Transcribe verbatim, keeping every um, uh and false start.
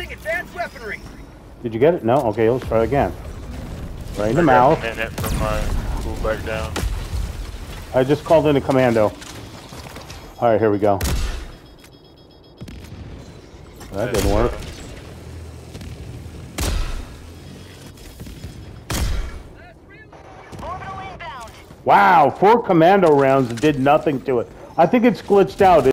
Using advanced weaponry. Did you get it? No? Okay, let's try again. Right in the mouth. I got a minute for my move back down. I just called in a commando. Alright, here we go. That didn't work. Wow, four commando rounds did nothing to it. I think it's glitched out.